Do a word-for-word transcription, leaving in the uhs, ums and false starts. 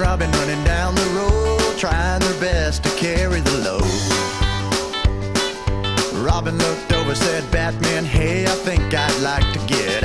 and Robin running down the road, trying their best to carry the load. Robin looked over, said, "Batman, hey, I think I'd like to get